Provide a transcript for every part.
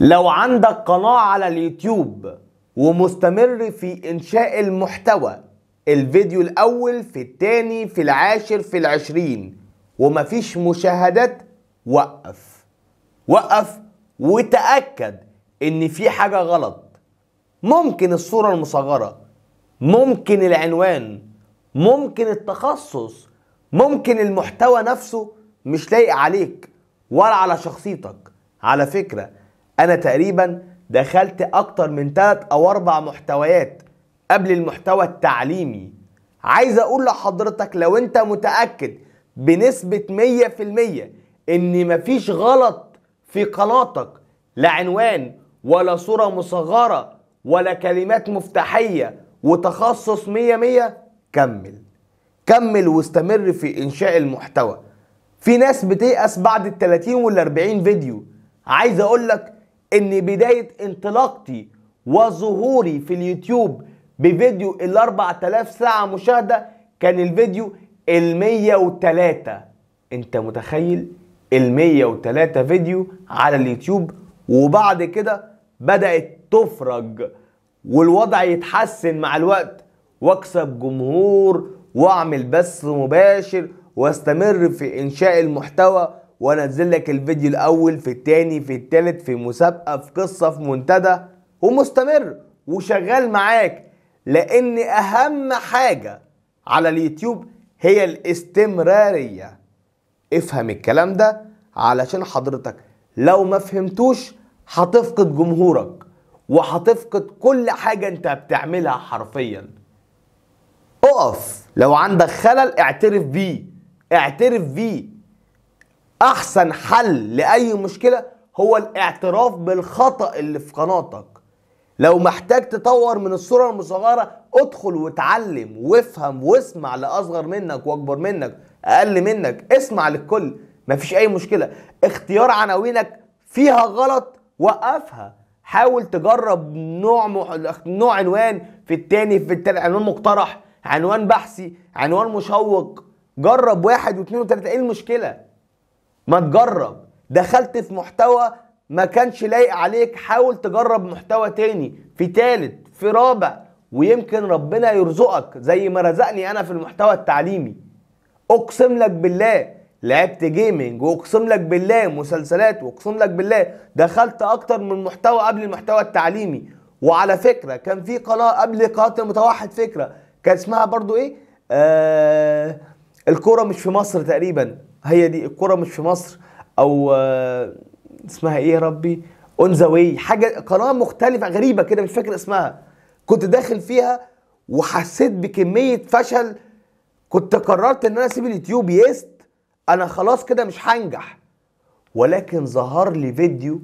لو عندك قناة على اليوتيوب ومستمر في إنشاء المحتوى، الفيديو الأول في التاني في العاشر في العشرين، ومفيش مشاهدات، وقف وتأكد إن في حاجة غلط. ممكن الصورة المصغرة، ممكن العنوان، ممكن التخصص، ممكن المحتوى نفسه مش لايق عليك ولا على شخصيتك. على فكرة أنا تقريبا دخلت أكتر من 3 أو 4 محتويات قبل المحتوى التعليمي. عايز أقول لحضرتك لو أنت متأكد بنسبة 100% إن مفيش غلط في قناتك، لا عنوان ولا صورة مصغرة ولا كلمات مفتاحية وتخصص 100%، كمل واستمر في إنشاء المحتوى. في ناس بتيأس بعد ال30 وال40 فيديو. عايز أقولك إن بداية انطلاقتي وظهوري في اليوتيوب بفيديو ال4000 ساعة مشاهدة كان الفيديو ال103. أنت متخيل؟ ال103 فيديو على اليوتيوب، وبعد كده بدأت تفرج والوضع يتحسن مع الوقت، واكسب جمهور واعمل بث مباشر واستمر في انشاء المحتوى، وانزل لك الفيديو الاول في التاني في التالت، في مسابقه، في قصه، في منتدى، ومستمر وشغال معاك. لان اهم حاجه على اليوتيوب هي الاستمراريه. افهم الكلام ده علشان حضرتك لو ما فهمتوش هتفقد جمهورك وهتفقد كل حاجة انت بتعملها حرفيا. اقف لو عندك خلل، اعترف بيه. احسن حل لأي مشكلة هو الاعتراف بالخطأ اللي في قناتك. لو محتاج تطور من الصورة المصغرة، ادخل واتعلم وافهم واسمع لأصغر منك واكبر منك، اقل منك، اسمع للكل، مفيش اي مشكلة. اختيار عناوينك فيها غلط، وقفها. حاول تجرب نوع عنوان في التاني في التالت، عنوان مقترح، عنوان بحثي، عنوان مشوق. جرب 1 و2 و3، ايه المشكلة؟ ما تجرب. دخلت في محتوى ما كانش لايق عليك، حاول تجرب محتوى تاني في تالت في رابع، ويمكن ربنا يرزقك زي ما رزقني انا في المحتوى التعليمي. اقسم لك بالله لعبت جيمنج، واقسم لك بالله مسلسلات، واقسم لك بالله دخلت اكتر من محتوى قبل المحتوى التعليمي. وعلى فكره كان في قناه قبل قناه المتوحد فكره، كان اسمها برضو ايه؟ الكوره مش في مصر تقريبا، هي دي، الكوره مش في مصر، او اسمها ايه يا ربي؟ اون ذا واي، حاجه، قناه مختلفه غريبه كده مش فاكر اسمها. كنت داخل فيها وحسيت بكميه فشل، كنت قررت ان انا اسيب اليوتيوب. يست انا خلاص كده مش هنجح. ولكن ظهر لي فيديو،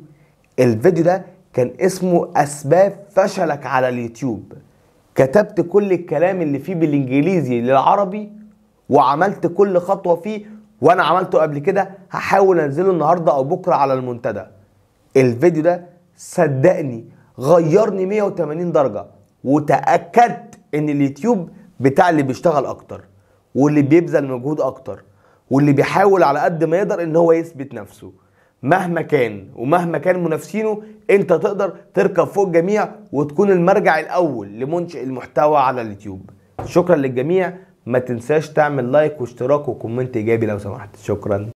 الفيديو ده كان اسمه اسباب فشلك على اليوتيوب. كتبت كل الكلام اللي فيه بالانجليزي للعربي، وعملت كل خطوة فيه، وانا عملته قبل كده، هحاول انزله النهاردة او بكرة على المنتدى. الفيديو ده صدقني غيرني 180 درجة، وتأكدت ان اليوتيوب بتاع اللي بيشتغل اكتر، واللي بيبذل مجهود اكتر، واللي بيحاول على قد ما يقدر ان هو يثبت نفسه مهما كان، ومهما كان منافسينه، انت تقدر تركب فوق الجميع وتكون المرجع الاول لمنشئ المحتوى على اليوتيوب. شكرا للجميع، ما تنساش تعمل لايك واشتراك وكومنت ايجابي لو سمحت. شكرا.